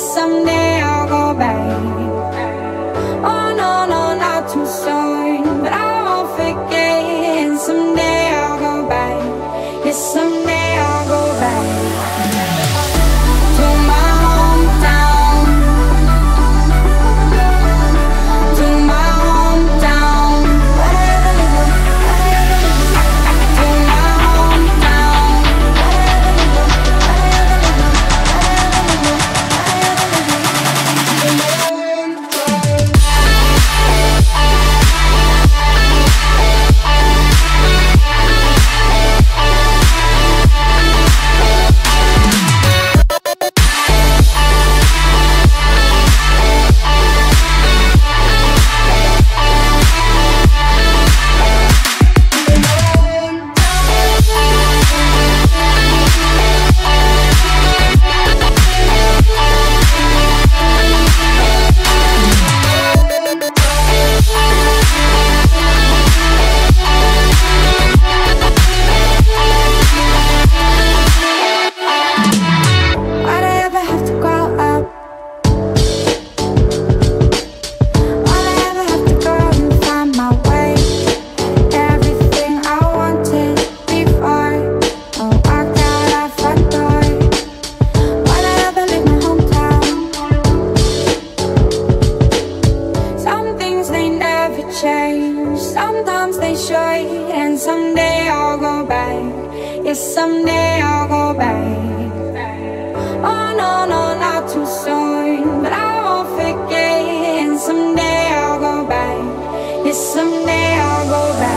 guess someday I'll go back. Oh no, no, not too soon, but I won't forget. And someday I'll go back. Yes, someday I'll go back. Sometimes they should, and someday I'll go back. Yes, someday I'll go back. Oh no, no, not too soon, but I won't forget. And someday I'll go back. Yes, someday I'll go back.